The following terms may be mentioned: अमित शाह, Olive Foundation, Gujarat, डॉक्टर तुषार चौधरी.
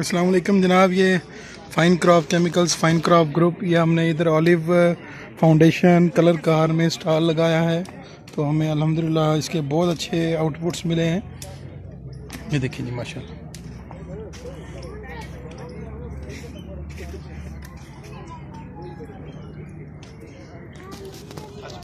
अस्सलाम वालेकुम जनाब। ये fine crop chemicals fine crop group, ये हमने इधर ऑलिव फाउंडेशन कलर कार में स्टॉल लगाया है, तो हमें अल्हम्दुलिल्लाह इसके बहुत अच्छे आउटपुट्स मिले हैं। ये देखिए जी माशाल्लाह।